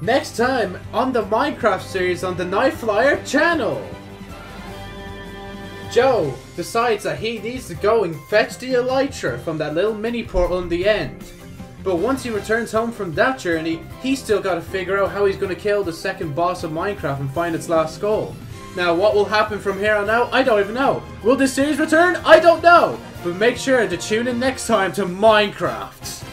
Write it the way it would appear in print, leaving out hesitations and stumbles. next time on the Minecraft series on the Nightflyer channel. Joe decides that he needs to go and fetch the elytra from that little mini portal in the end. But once he returns home from that journey, he's still got to figure out how he's going to kill the second boss of Minecraft and find its last skull. Now, what will happen from here on out? I don't even know. Will this series return? I don't know. But make sure to tune in next time to Minecraft.